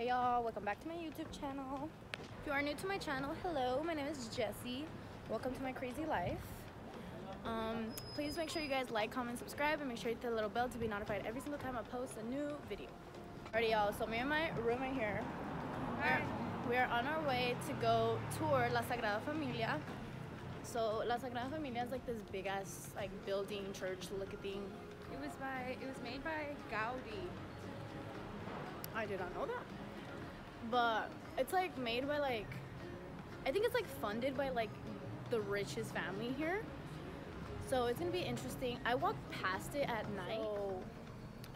Hey y'all, welcome back to my YouTube channel. If you are new to my channel, hello, my name is Jessie. Welcome to my crazy life. Please make sure you guys like, comment, subscribe, and make sure you hit the little bell to be notified every single time I post a new video. Alrighty y'all, so me and my roommate here, we are on our way to go tour La Sagrada Familia. So La Sagrada Familia is like this big ass like building, church looking thing. It was made by Gaudí. I did not know that. But it's like made by like, I think it's like funded by like the richest family here. So it's gonna be interesting. I walked past it at night. So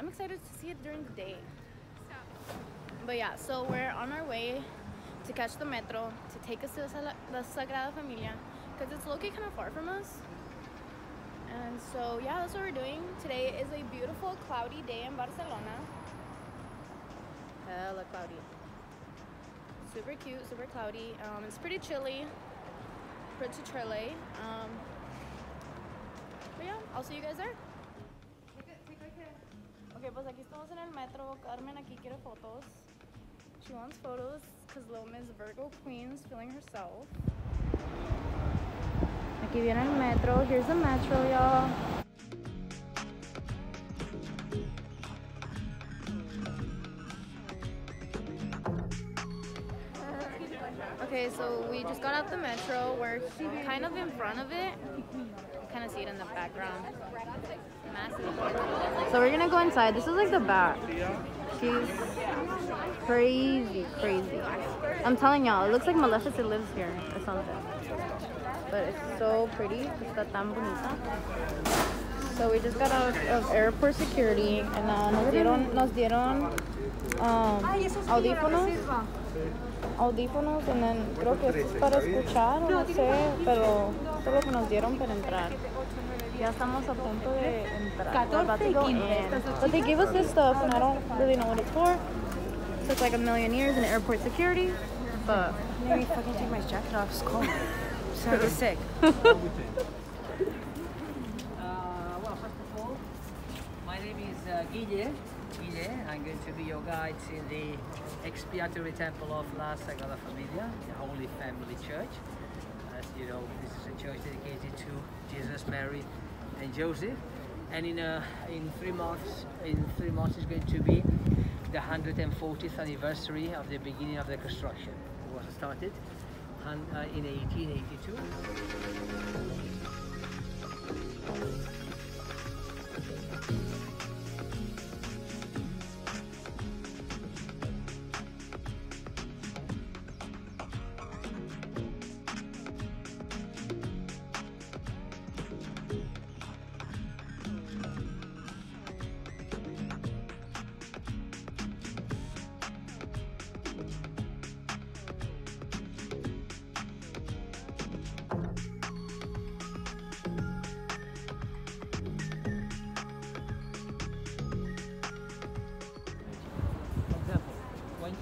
I'm excited to see it during the day. But yeah, so we're on our way to catch the metro to take us to the Sagrada Familia, because it's located kind of far from us. And so yeah, that's what we're doing. Today is a beautiful cloudy day in Barcelona. Hella cloudy. Super cute, super cloudy. It's pretty chilly. Pretty chilly. But yeah, I'll see you guys there. Okay, pues aquí estamos en el metro. Carmen aquí quiere fotos. She wants photos because little Miss Virgo Queen's feeling herself. Aquí viene el metro. Here's the metro, y'all. Okay, so we just got out the metro. We're kind of in front of it. You kind of see it in the background. Massive. So we're gonna go inside. This is like the back. She's crazy, crazy. I'm telling y'all, it looks like Maleficent lives here or something. But it's so pretty. Está tan bonita. So we just got out of airport security, and nos dieron audífonos, and then creo que es para escuchar, no sé, pero es lo que nos dieron para entrar. Ya estamos a punto de entrar. We're about to go in. But they gave us this stuff, and I don't really know what it's for. So it's like a million years in airport security, but maybe I fucking take my jacket off. It's cold. Sounds sick. Well, first of all, my name is Guille. I'm going to be your guide in the expiatory temple of La Sagrada Familia, the Holy Family Church. As you know, this is a church dedicated to Jesus, Mary, and Joseph. And in three months is going to be the 140th anniversary of the beginning of the construction. It was started in 1882.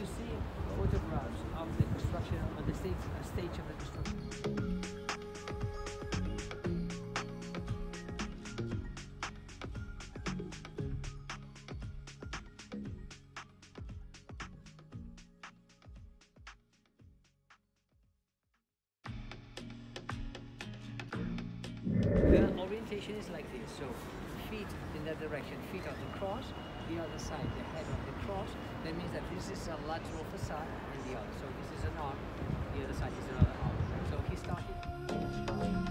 You see photographs of the construction, of the stage of the construction. The orientation is like this, so feet in that direction, feet of the cross, the other side, the head of the cross. That means that this is a lateral facade and the other. So this is an arm, the other side is another arm. So he started.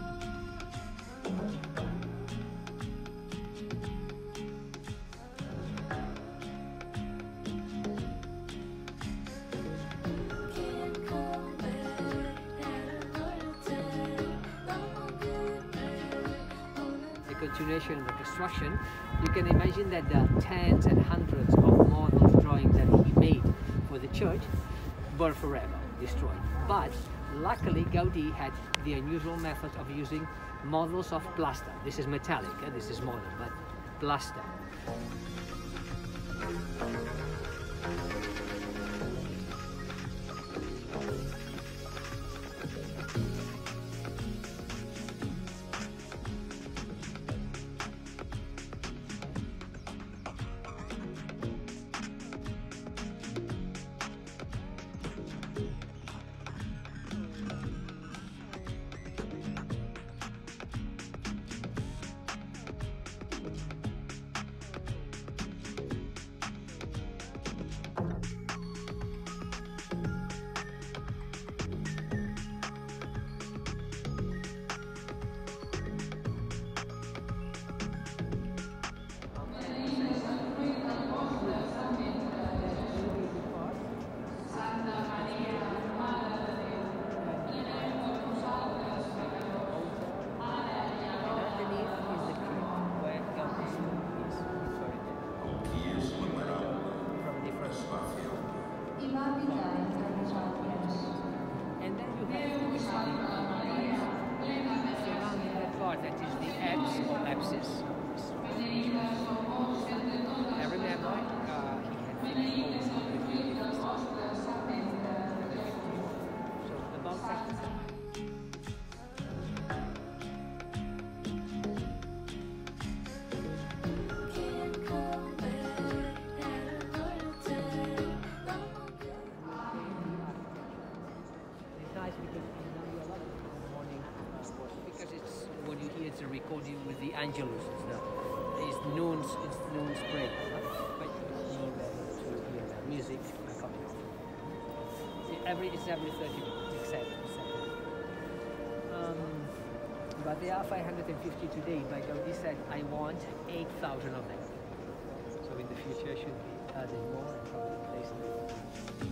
Continuation of the construction, you can imagine that the tens and hundreds of marble drawings that he made for the church were forever destroyed. But luckily Gaudí had the unusual method of using models of plaster. This is metallic, this is modern, but plaster. Angelus. It's noon's prayer. But you hear the music coming off. It's every 30 minutes, except. But there are 550 today. But Gaudí said, I want 8,000 of them. So in the future, should be adding more and probably placing them.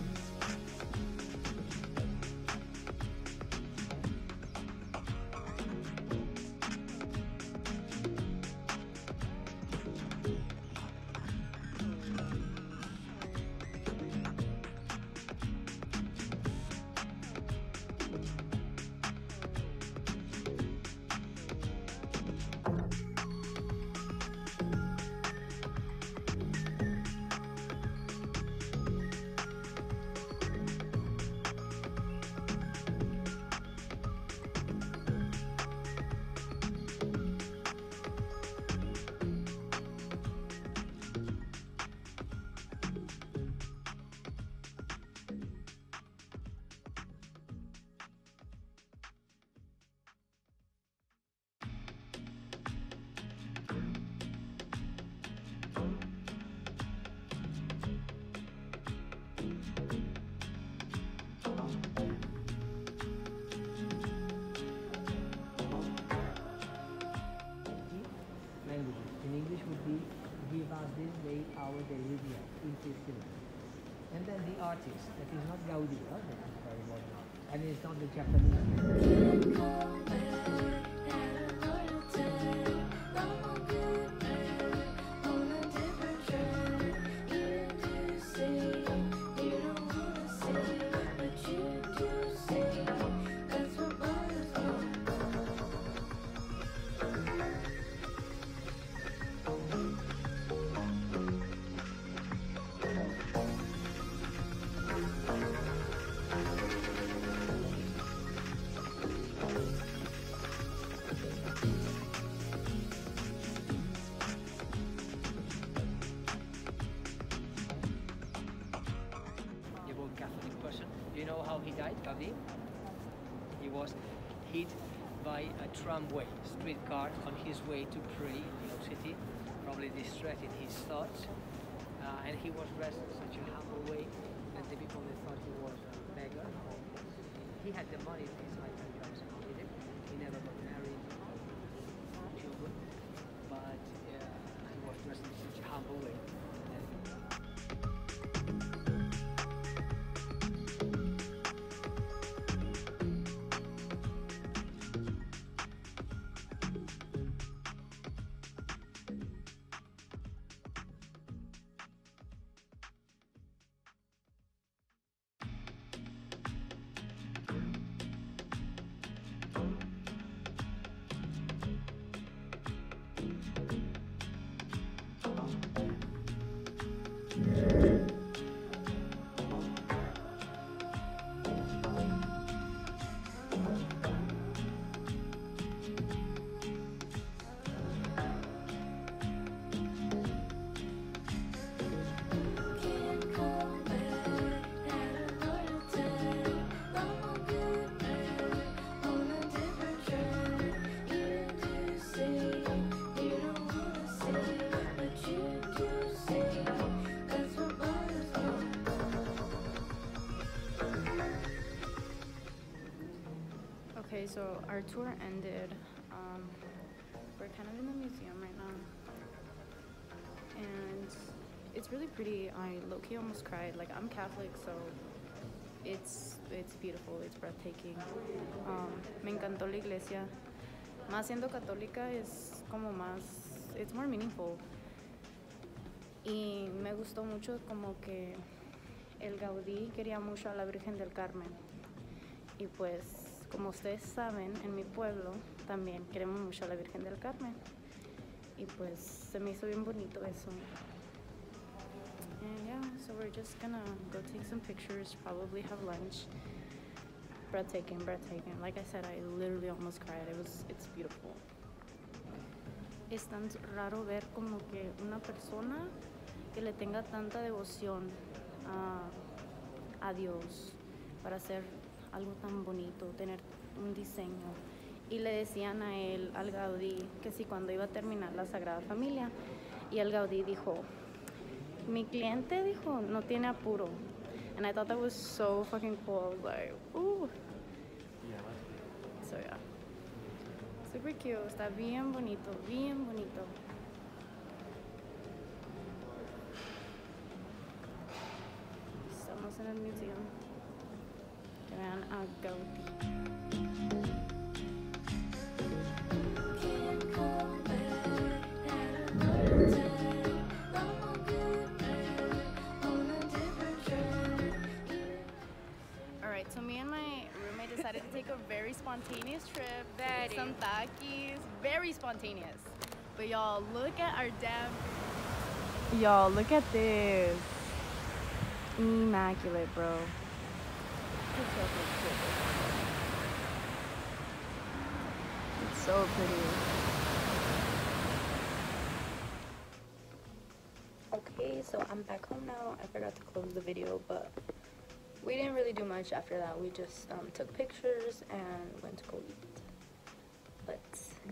And then the artist, that is not Gaudí, that is very modern art, and it's not the Japanese. He was hit by a tramway, streetcar, on his way to pray in New York City, probably distracted his thoughts, and he was dressed in such a humble way that the people thought he was a beggar. He had the money for his lifetime jobs, he never got married, children, but he was dressed in such a humble way. Okay, so our tour ended. We're kind of in the museum right now, and it's really pretty. I low-key almost cried. Like, I'm Catholic, so it's beautiful. It's breathtaking. Me encantó la iglesia. Más siendo católica es como más. It's more meaningful. Y me gustó mucho como que el Gaudí quería mucho a la Virgen del Carmen. Y pues, como ustedes saben, en mi pueblo también queremos mucho a la Virgen del Carmen. Y pues se me hizo bien bonito eso. And yeah, so we're just gonna go take some pictures, probably have lunch. Breathtaking, breathtaking. Like I said, I literally almost cried. It's beautiful. Es tan raro ver como que una persona que le tenga tanta devoción a Dios para hacer algo tan bonito, tener un diseño y le decían a él, al Gaudí, que si cuando iba a terminar La Sagrada Familia. Y el Gaudí dijo, mi cliente, dijo, no tiene apuro. And I thought that was so fucking cool. I was like, ooh. Yeah. So yeah. Super cute. Está bien bonito, bien bonito. Estamos en el museo. Que vean a Gaudí. A very spontaneous trip, some takis, very spontaneous. But y'all, look at our damn. Y'all, look at this. Immaculate, bro. It's so pretty. Okay, so I'm back home now. I forgot to close the video, but we didn't really do much after that. We just took pictures and went to go eat. But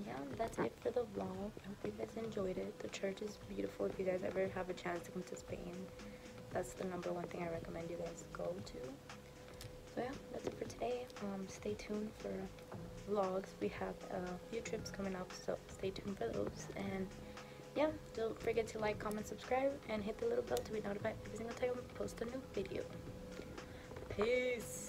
yeah, that's it for the vlog. I hope you guys enjoyed it. The church is beautiful. If you guys ever have a chance to come to Spain, that's the #1 thing I recommend you guys go to. So yeah, that's it for today. Stay tuned for vlogs. We have a few trips coming up, so stay tuned for those. And yeah, don't forget to like, comment, subscribe, and hit the little bell to be notified every single time we post a new video. Peace.